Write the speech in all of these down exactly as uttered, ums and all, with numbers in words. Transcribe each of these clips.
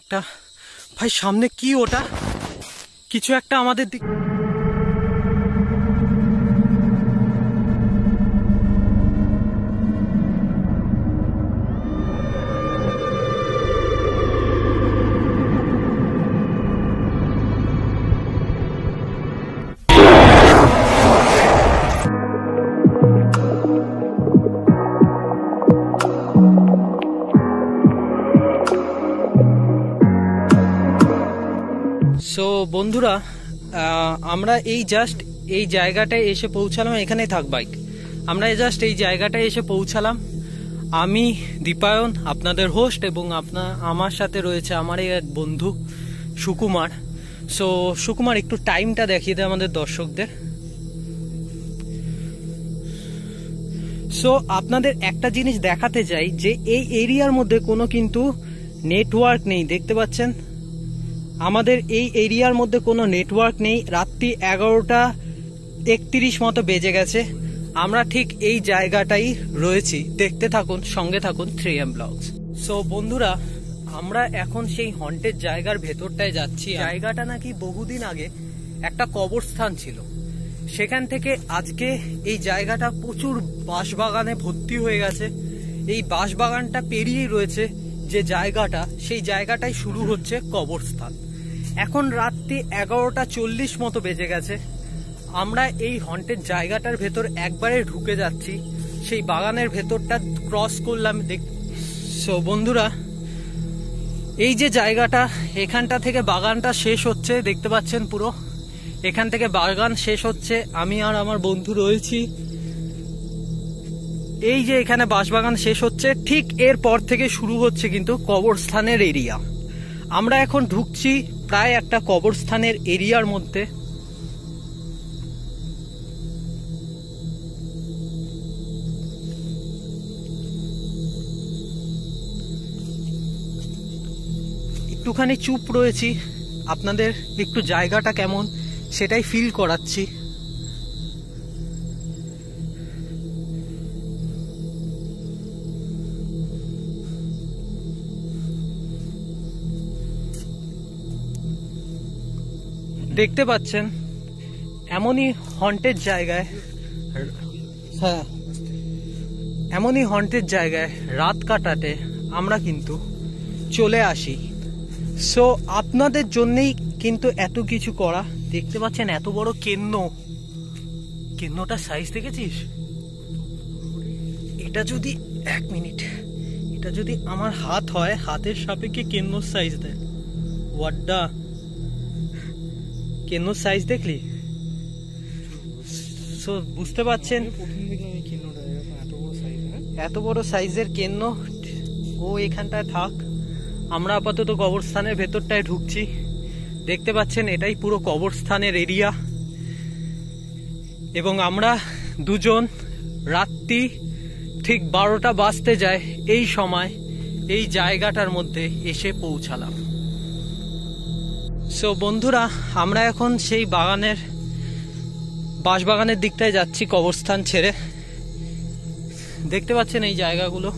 একটা ভাই সামনে কি ওটা কিছু একটা আমাদের দিক तो बंधुरा जस्ट जैगाटा एसे पौंछालाम एखानेई थाक बाइक आमरा जस्ट जैगाटा एसे पौंछालाम आमी दीपायन आपनादेर होस्ट एबं आपना आमार साथे रयेछे आमारई एक बंधु सुकुमार। सो सुकुमार एकटु टाइमटा देखिये दे आमादेर दर्शकदेर। सो आपनादेर एकटा जिनिस देखाते चाइ जे एई एरियार मध्य कोनो किन्तु नेटवर्क नेई, देखते पाच्छेन আমাদের এই এরিয়ার মধ্যে কোনো নেটওয়ার্ক নেই। রাত্রি এগারোটা একত্রিশ মতো বেজে গেছে, আমরা ঠিক এই জায়গাটাই রয়েছি। দেখতে থাকুন, সঙ্গে থাকুন থ্রি এম ব্লগস। সো বন্ধুরা, আমরা এখন সেই হন্টেড জায়গার ভেতরটায় যাচ্ছি। জায়গাটা নাকি বহুদিন আগে একটা কবরস্থান ছিল, সেখান থেকে আজকে এই জায়গাটা প্রচুর বাঁশবাগানে ভর্তি হয়ে গেছে। এই বাঁশবাগানটা পেরিয়েই রয়েছে যে জায়গাটা, সেই জায়গাটাই শুরু হচ্ছে কবরস্থান। এখন রাত্রি এগারোটা চল্লিশ মতো বেজে গেছে, আমরা এই হন্টেড জায়গাটার ভেতর একবারে ঢুকে যাচ্ছি। সেই বাগানের ভেতরটা ক্রস করলাম। সো বন্ধুরা, এই যে জায়গাটা, এখানটা থেকে বাগানটা শেষ হচ্ছে, দেখতে পাচ্ছেন পুরো এখান থেকে বাগান শেষ হচ্ছে। আমি আর আমার বন্ধু রয়েছি। এই যে এখানে বাঁশবাগান শেষ হচ্ছে, ঠিক এর পর থেকে শুরু হচ্ছে কিন্তু কবরস্থানের এরিয়া। আমরা এখন ঢুকছি প্রায় একটা কবরস্থানের এরিয়ার মধ্যে। একটুখানি চুপ রয়েছি, আপনাদের একটু জায়গাটা কেমন সেটাই ফিল করাচ্ছি। দেখতে পাচ্ছেন এমনই হন্টেড জায়গায়, হ্যাঁ এমনই হন্টেড জায়গায় রাত কাটাতে আমরা কিন্তু চলে আসি। সো আপনাদের জন্যই কিন্তু এত কিছু করা। দেখতে পাচ্ছেন এত বড় কেন্ন, কেন্নটার সাইজ দেখেছিস? এটা যদি এক মিনিট এটা যদি আমার হাত হয়, হাতের সাপেক্ষে কেন্নর সাইজ দেয়। ওয়াড্ডা কেন্ন সাইজ দেখলি? সো বুঝতে পারছেন এত বড় সাইজের কেন্ন। ও এখানটায় থাক, আমরা আপাতত কবরস্থানের ভেতরটায় ঢুকছি। দেখতে পাচ্ছেন এটাই পুরো কবরস্থানের এরিয়া, এবং আমরা দুজন রাত্রি ঠিক বারোটা বাজতে যায় এই সময় এই জায়গাটার মধ্যে এসে পৌঁছালাম। সো বন্ধুরা, আমরা এখন সেই বাগানের বাঁশবাগানের দিকটায় যাচ্ছি কবরস্থান ছেড়ে। দেখতে পাচ্ছেন এই জায়গাগুলো,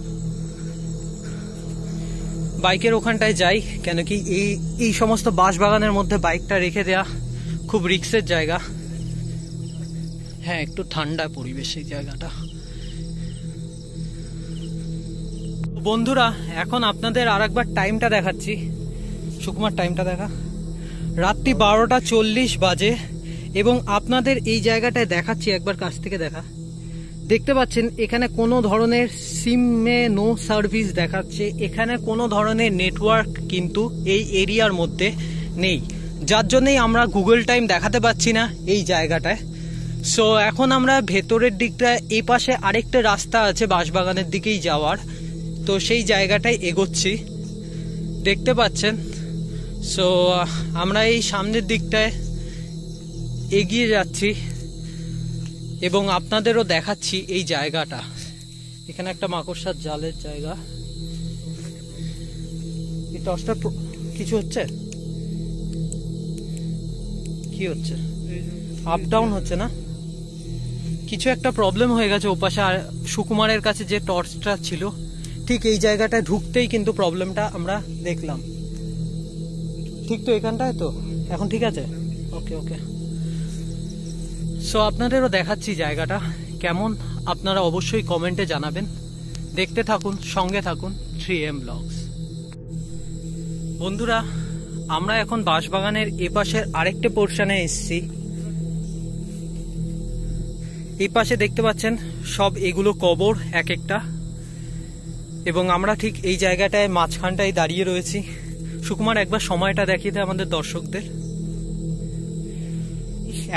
বাইকের ওখানটায় যাই কেন কি এই এই সমস্ত বাঁশবাগানের মধ্যে বাইকটা রেখে দেয়া খুব রিস্কের জায়গা। হ্যাঁ, একটু ঠান্ডা পরিবেশ এই জায়গাটা। বন্ধুরা, এখন আপনাদের আর একবার টাইমটা দেখাচ্ছি। সুকুমার, টাইমটা দেখা। রাত্রি বারোটা চল্লিশ বাজে, এবং আপনাদের এই জায়গাটায় দেখাচ্ছি, একবার কাছ থেকে দেখা। দেখতে পাচ্ছেন এখানে কোনো ধরনের সিমে নো সার্ভিস দেখাচ্ছে। এখানে কোনো ধরনের নেটওয়ার্ক কিন্তু এই এরিয়ার মধ্যে নেই, যার জন্যই আমরা গুগল টাইম দেখাতে পাচ্ছি না এই জায়গাটায়। সো এখন আমরা ভেতরের দিকটায়, এ পাশে আরেকটা রাস্তা আছে বাঁশবাগানের দিকেই যাওয়ার, তো সেই জায়গাটায় এগোচ্ছি। দেখতে পাচ্ছেন। সো আমরা এই সামনের দিকটায় এগিয়ে যাচ্ছি, এবং আপনাদেরও দেখাচ্ছি এই জায়গাটা। এখানে একটা মাকড়সার জালের জায়গা। এই টর্চটা কিছু হচ্ছে? কি হচ্ছে? আপ ডাউন হচ্ছে না? কিছু একটা প্রবলেম হয়ে গেছে ওপাশে। আর সুকুমারের কাছে যে টর্চটা ছিল ঠিক এই জায়গাটায় ঢুকতেই কিন্তু প্রবলেমটা আমরা দেখলাম। ठीक तो এখানটায় তো এখন ঠিক আছে ওকে ওকে সো আপনাদেরও দেখাচ্ছি জায়গাটা কেমন আপনারা অবশ্যই কমেন্টে জানাবেন দেখতে থাকুন সঙ্গে থাকুন থ্রি এম ব্লগস বন্ধুরা আমরা এখন বাঁশবাগানের এপাশের আরেকটা পোরশনে এসেছি এই পাশে দেখতে পাচ্ছেন সব এগুলো কবর এক একটা এবং আমরা ঠিক এই জায়গাটায় মাঝখানটায় দাঁড়িয়ে রয়েছি সুকুমার একবার সময়টা দেখিয়ে দাও আমাদের দর্শকদের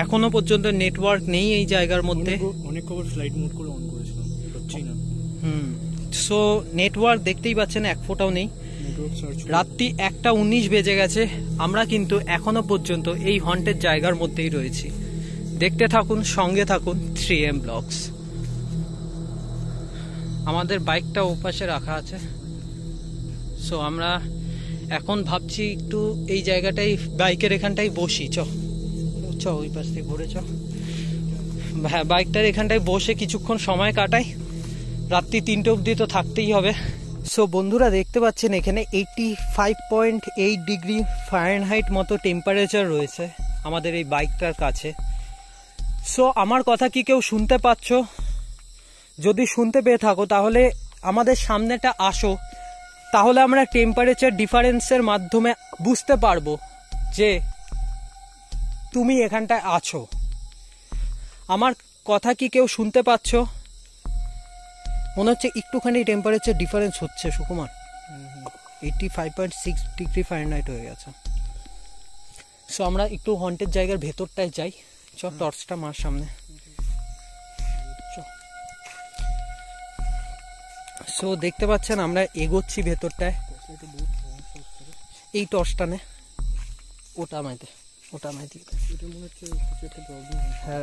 এখনো পর্যন্ত নেটওয়ার্ক নেই এই জায়গার মধ্যে অনেক কবর ফ্লাইট মোড করে অন করেছিলাম হচ্ছে না হুম সো নেটওয়ার্ক দেখতেই পাচ্ছেন এক ফোটাও নেই রাত্রি একটা উনিশ বেজে গেছে আমরা কিন্তু এখনো পর্যন্ত এই হন্টেড জায়গার মধ্যেই রয়েছি देखते थाकुन संगे थाकुन थ्री एम ब्लॉग्स आमादेर बाइकटा ओपाशे रखा आछे सो आमरा एखोन भाबछी एकटू एई जायगाटाई बाइकेर एखानटाई बसि चो चो ओई पाश थेके घुरे चो बाइकटार एखानटाई बसे किछुक्षण समय काटाई रात्रि तीनटे अब्दि तो थाकतेई होबे सो बंधुरा देखते पाच्छेन एखाने पचासी पॉइंट आठ डिग्री फारेनहाइट मतो टेम्पारेचार रयेछे आमादेर एई बाइकटार काछे सो आमार कथा कि केउ सुनते पाच्छो जदि सुनते पे थाको ताहले आमादेर सामनेटा आसो ताहले आमरा टेम्पारेचार डिफारेंसेर माध्यमे बुझते पारबो जे तुमी एखानटाय आछो आमार कथा कि केउ सुनते पाच्छो मने हच्छे एकटुखानि टेम्पारेचार डिफारेंस हच्छे सुकुमार पचासी पॉइंट छह डिग्री फारेनहाइट हये गेছে सो आमरा एकटु हन्टेड जायगार भेतरटाय जाई चल टर्चटा मार सामने सो देखते पाচ্ছেন আমরা এগোচ্ছি ভেতরটায় এই টর্চটা নে ওটা মাইতে ওটা মাইতে এটা মনে হচ্ছে একটা প্রবলেম হ্যাঁ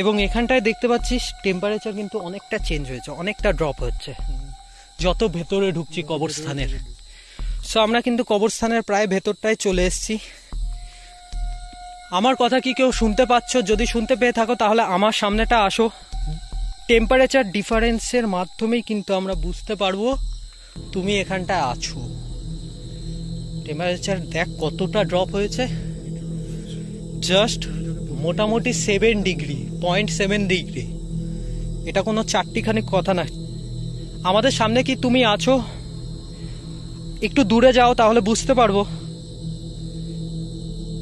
এবং এখানটায় দেখতে পাচ্ছিস টেম্পারেচার কিন্তু অনেকটা চেঞ্জ হয়েছে অনেকটা ড্রপ হচ্ছে যত ভেতরে ঢুকছি কবরস্থানের সো আমরা কিন্তু কবরস্থানের প্রায় ভেতরটায় চলে এসেছি आमार कथा कि केउ सुनते पाच्छो जदि सुनते पे थाको ताहले आमार सामनेटा आसो टेम्पारेचार डिफारेंसेर माध्यमेई किन्तु आमरा बुझते पारबो तुमी एखानटाय आछो टेम्पारेचार देख कतटा ड्रप हयेछे जस्ट मोटामुटी seven degree point seven degree एटा कोनो चारटिखानि कथा ना आमादेर सामने कि तुमी आछो एकटु दूरे जाओ ताहले बुझते पारबो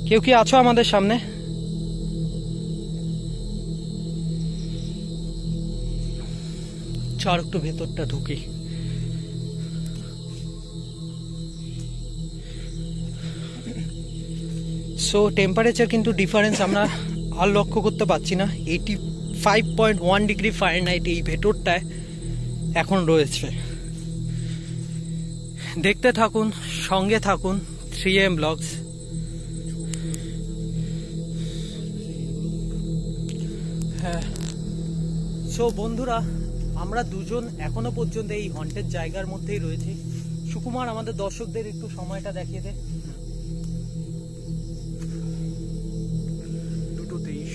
क्यों कि आछो आमादेर सामने चार एकटु भेतरटा ढुकी सो टेम्पारेचार किन्तु डिफारेंस आमरा आर लक्ष्य करते पारछि ना पचासी पॉइंट एक डिग्री फारेनहाइट एई भेतरटाय एखोन रयेछे देखते थाकुन संगे थाकुन थ्री एम ब्लॉग्स सो बंधुरा आमरा दुजोन एखोनो पर्यन्त एई हन्टेड जायगार मध्येई रयेछि सुकुमार आमादेर दर्शकदेर एकटु समयटा देखिये दे दो तेईस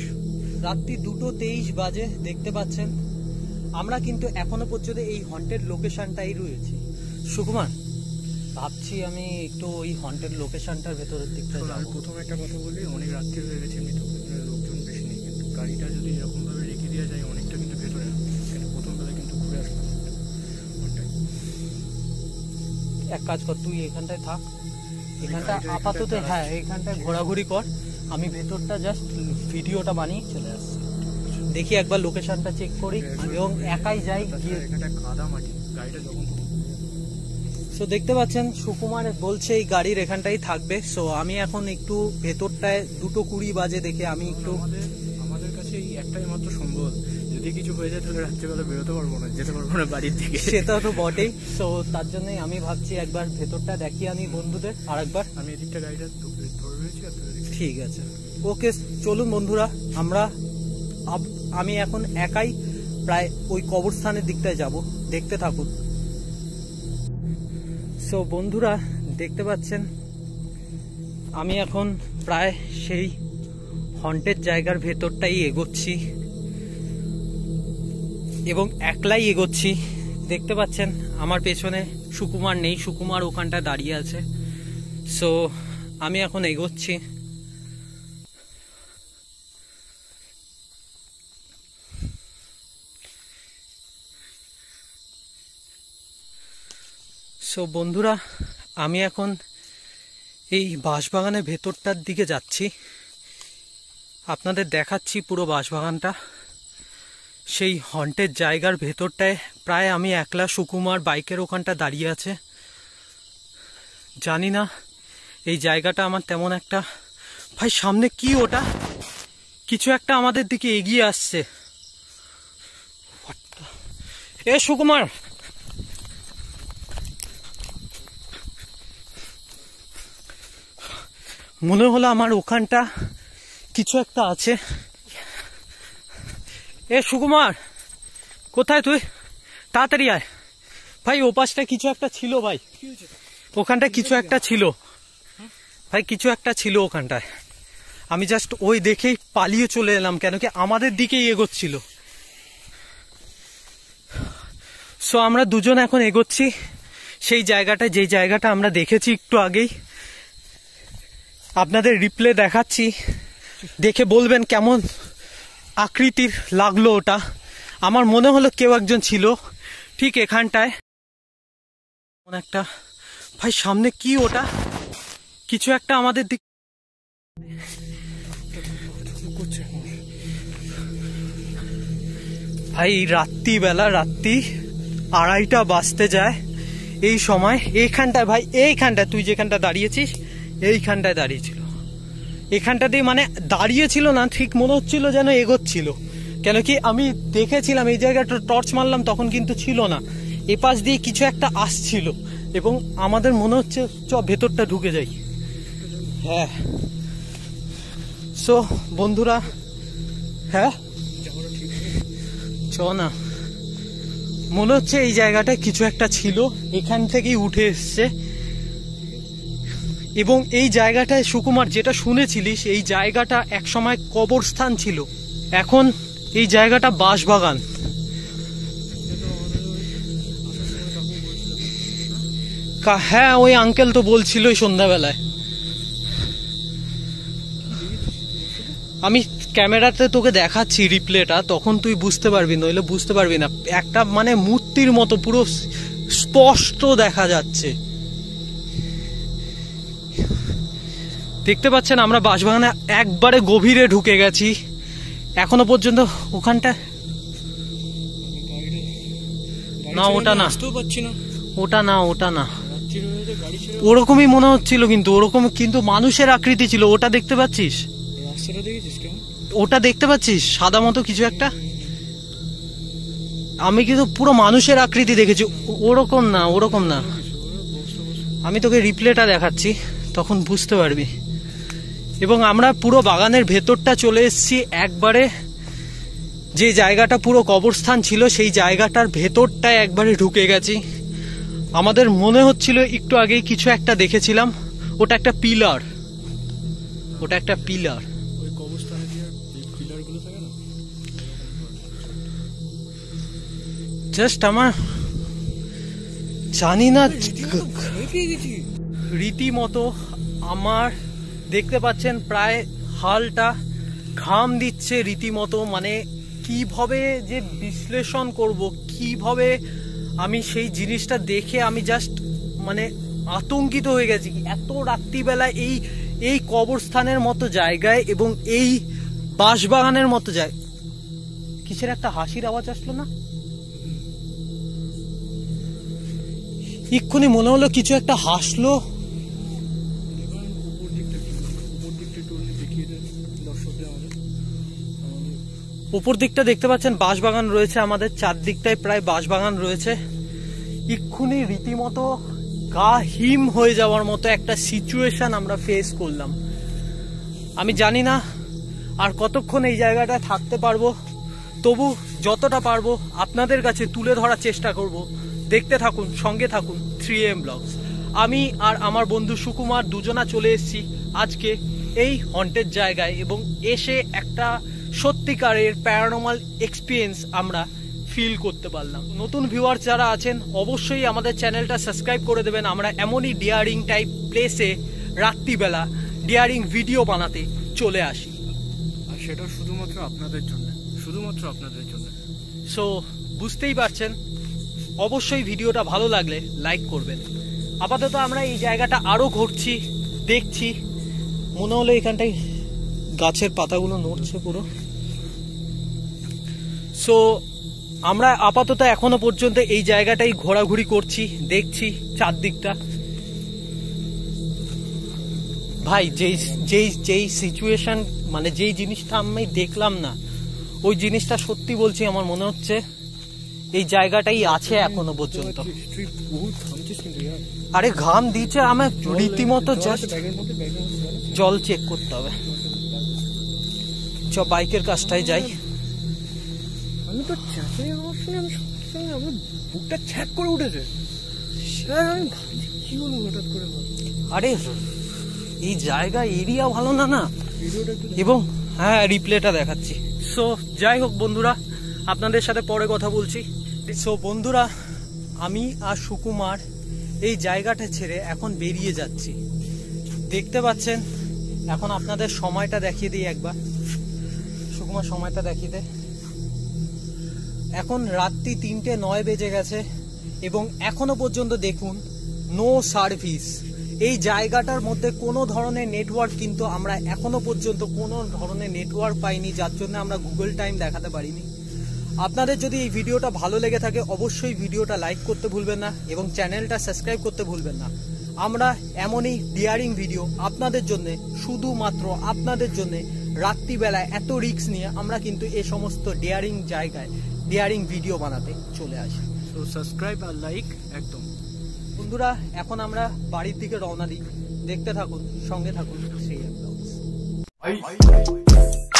रात्रि दो तेईस बाजे देखते पाच्छेन आमरा किन्तु एखोनो पर्यन्त एई हन्टेड लोकेशनटाई रयेछि सुकुमार ভাবছি আমি একটু ওই হন্টেড লোকেশনটার ভেতরের দিকটা যাব প্রথমে একটা কথা বলি অনেক রাত্রি হয়ে গেছে এমনি তো লোকজন বেশি নেই কিন্তু গাড়িটা যদি এরকম ভাবে রেখে দেয়া যায় অনেকটা কিন্তু ভেতরে সেটা প্রথম বেলা কিন্তু ঘুরে আসলাম এক কাজ কর তুই এখানটায় থাক এখানটা আপাতত হ্যাঁ এখানটায় ঘোরাঘুরি কর আমি ভেতরটা জাস্ট ভিডিওটা বানিয়ে চলে আসছি দেখি একবার লোকেশনটা চেক করি এবং একাই যাই গিয়ে একটা কাদা মাটি গাড়িটা যখন तो देखते पाच्छेन सुकुमार बोलছে এই গাড়ির এখানটাই থাকবে সো আমি এখন একটু ভেতরটায় দুটো কুড়ি বাজে দেখে আমি একটু আমাদের কাছে এই একটাই মাত্র সম্ভব যদি কিছু হয়ে যায় তাহলে রাত্রিবেলা বেরোতে পারবো না যেতে পারবো না বাড়ির দিকে সেটা তো বটেই সো তার জন্য আমি ভাবছি একবার ভেতরটা দেখি আমি বন্ধুদের আরেকবার আমি এদিকটা গাড়িটা ধরে রয়েছি ঠিক আছে ওকে চলুন বন্ধুরা আমরা আমি এখন একাই প্রায় ওই কবরস্থানের দিকটায় যাব দেখতে থাকুন সো বন্ধুরা দেখতে পাচ্ছেন আমি এখন প্রায় সেই হন্টেড জায়গার ভেতরটাই এগোচ্ছি এবং একলাই এগোচ্ছি দেখতে পাচ্ছেন আমার পেছনে সুকুমার নেই সুকুমার ওখানটা দাঁড়িয়ে আছে সো আমি এখন এগোচ্ছি। সো বন্ধুরা, আমি এখন এই বাঁশবাগানের ভেতরটার দিকে যাচ্ছি, আপনাদের দেখাচ্ছি পুরো বাঁশবাগানটা। সেই হন্টেড জায়গার ভেতরটায় প্রায় আমি একলা, সুকুমার বাইকের ওখানটা দাঁড়িয়ে আছে। জানি না এই জায়গাটা আমার তেমন একটা, ভাই সামনে কি ওটা, কিছু একটা আমাদের দিকে এগিয়ে আসছে। এ সুকুমার, মনে হলো আমার ওখানটা কিছু একটা আছে। এ সুকুমার, কোথায় তুই? তাড়াতাড়ি আয় ভাই, ওপাশটা কিছু একটা ছিল ভাই, ওখানটা কিছু একটা ছিল ভাই, কিছু একটা ছিল ওখানটায়। আমি জাস্ট ওই দেখেই পালিয়ে চলে এলাম, কেন কি আমাদের দিকেই এগোচ্ছিল। সো আমরা দুজন এখন এগোচ্ছি সেই জায়গাটা, যে জায়গাটা আমরা দেখেছি একটু আগেই। আপনাদের রিপ্লে দেখাচ্ছি, দেখে বলবেন কেমন আকৃতির লাগলো ওটা। আমার মনে হলো কেউ একজন ছিল ঠিক এখানটায়। একটা ভাই সামনে কি ওটা, কিছু একটা আমাদের দিকে। ভাই রাত্রিবেলা, রাত্রি আড়াইটা বাজতে যায় এই সময়, এইখানটায় ভাই, এইখানটায় তুই যেখানটা দাঁড়িয়েছিস এইখানটায় দাঁড়িয়েছিল। এখানটাতেই মানে দাঁড়িয়েছিল না, ঠিক মনে হচ্ছিল যেন এগোচ্ছিল, কেন কি আমি দেখেছিলাম এই জায়গাটা টর্চ মারলাম তখন কিন্তু ছিল না। এপাশ দিয়ে কিছু একটা আসছিল এবং আমাদের মনে হচ্ছে চ ভেতরটা ঢুকে যাই। হ্যাঁ সো বন্ধুরা, হ্যাঁ চ না, মনে হচ্ছে এই জায়গাটায় কিছু একটা ছিল, এখান থেকেই উঠে এসছে। এবং এই জায়গাটায় সুকুমার যেটা শুনেছিলিস, এই জায়গাটা একসময় কবরস্থান ছিল, এখন এই জায়গাটা বাঁশবাগান। হ্যাঁ ওই আঙ্কেল তো বলছিল সন্ধ্যাবেলায়, আমি ক্যামেরাতে তোকে দেখাচ্ছি রিপ্লেটা, তখন তুই বুঝতে পারবি, নইলে বুঝতে পারবি না। একটা মানে মূর্তির মতো পুরো স্পষ্ট দেখা যাচ্ছে, দেখতে পাচ্ছেন। আমরা বাঁশবাগানে একবারে গভীরে ঢুকে গেছি, এখনো পর্যন্ত ওখানটা না, ওটা না, ওটা না, ওটা না, ওরকমই মনে হচ্ছিল কিন্তু, ওরকম কিন্তু মানুষের আকৃতি ছিল। ওটা দেখতে পাচ্ছিস, ওটা দেখতে পাচ্ছিস সাদা মতো কিছু একটা? আমি কিন্তু পুরো মানুষের আকৃতি দেখেছি, ওরকম না, ওরকম না। আমি তোকে রিপ্লেটা দেখাচ্ছি, তখন বুঝতে পারবি। এবং আমরা পুরো বাগানের ভেতরটা চলে এসেছি একবারে, যে জায়গাটা পুরো কবরস্থান ছিল সেই জায়গাটার ভেতরটায় একবারে ঢুকে গেছি। আমাদের মনে হচ্ছিল একটু আগেই কিছু একটা দেখেছিলাম, ওটা একটা পিলার, ওটা একটা পিলার। জাস্ট আমার জানি না রীতিমতো আমার, দেখতে পাচ্ছেন প্রায় হালটা ঘাম দিচ্ছে রীতিমতো। মানে কিভাবে যে বিশ্লেষণ করব, কিভাবে আমি সেই জিনিসটা দেখে আমি জাস্ট মানে আতঙ্কিত হয়ে গেছি। এত রাত্রিবেলা এই এই কবরস্থানের মতো জায়গায় এবং এই বাঁশবাগানের মতো জায়গায় কিসের একটা হাসির আওয়াজ আসলো না? এক্ষুনি মনে হলো কিছু একটা হাসলো। উপর দিকটা দেখতে পাচ্ছেন বাঁশবাগান রয়েছে, আমাদের চারদিকটায় প্রায় বাঁশবাগান রয়েছে। এক্ষুনি রীতিমতো গা হিম হয়ে যাওয়ার মতো একটা সিচুয়েশন আমরা ফেস করলাম। আমি জানি না আর কতক্ষণ এই জায়গাটায় থাকতে পারবো, তবু যতটা পারবো আপনাদের কাছে তুলে ধরার চেষ্টা করব। দেখতে থাকুন, সঙ্গে থাকুন থ্রি এম ব্লগস। আমি আর আমার বন্ধু সুকুমার দুজনা চলে এসেছি আজকে এই হন্টেড জায়গায়, এবং এসে একটা সত্যিকারের প্যারানর্মাল এক্সপিরিয়েন্স আমরা ফিল করতে পারলাম। নতুন ভিউয়ার যারা আছেন অবশ্যই আমাদের চ্যানেলটা সাবস্ক্রাইব করে দেবেন। আমরা এমনই ডিয়ারিং টাইপ প্লেসে रात्रि बेला डेयरिंग भिडियो बनाते चले आसि সেটা শুধুমাত্র আপনাদের জন্য শুধুমাত্র আপনাদের জন্য সো বুঝতেই পারছেন অবশ্যই ভিডিওটা ভালো লাগলে লাইক করবেন আপাতত আমরা এই জায়গাটা আরো ঘুরছি দেখছি মনে হলো এখানটায় গাছের পাতাগুলো নড়ছে পুরো সো আমরা আপাতত এখনো পর্যন্ত এই জায়গাটাই ঘোরাঘুরি করছি দেখছি চারদিকটা भाई जे जे जे सिचुएशन माने जे जिनिसटा आमी देखलाम ना ओई जिनिसटा सत्यि बोलছি আমার মনে হচ্ছে এই জায়গাটাই আছে এখনো পর্যন্ত আরে ঘাম দিচ্ছে আমি রীতিমতো জাস্ট জল চেক করতে হবে চল বাইকের কাছটায় যাই আমি তো চাচা আমার সঙ্গে আমি সঙ্গে আমার বুকটা ছ্যাক করে উঠেছে স্যার আমি কি হলো হঠাৎ করে আরে এই জায়গা এরিয়া ভালো না না এবং হ্যাঁ রিপ্লেটা দেখাচ্ছি সো যাই হোক বন্ধুরা আপনাদের সাথে পরে কথা বলছি সো বন্ধুরা আমি আর সুকুমার এই জায়গাটা ছেড়ে এখন বেরিয়ে যাচ্ছি দেখতে পাচ্ছেন এখন আপনাদের সময়টা দেখিয়ে দিই একবার সুকুমার সময়টা দেখিয়ে দে এখন রাত্রি তিনটে নয় বেজে গেছে এবং এখনো পর্যন্ত দেখুন নো সার্ভিস এই জায়গাটার মধ্যে কোনো ধরনের নেটওয়ার্ক কিন্তু আমরা এখনো পর্যন্ত কোনো ধরনের নেটওয়ার্ক পাইনি যার জন্য আমরা গুগল টাইম দেখাতে পারিনি আপনাদের যদি এই ভিডিওটা ভালো লেগে থাকে অবশ্যই ভিডিওটা লাইক করতে ভুলবেন না এবং চ্যানেলটা সাবস্ক্রাইব করতে ভুলবেন না আমরা এমনই ডিয়ারিং ভিডিও আপনাদের জন্য শুধুমাত্র আপনাদের জন্য রাত্রিবেলা এত রিস্ক নিয়ে আমরা কিন্তু এই সমস্ত ডিয়ারিং জায়গায় ডিয়ারিং ভিডিও বানাতে চলে আসি তো সাবস্ক্রাইব আর লাইক একদম বন্ধুরা এখন আমরা বাড়ির দিকে রওনা দিই দেখতে থাকুন সঙ্গে থাকুন থ্রি এম ব্লগস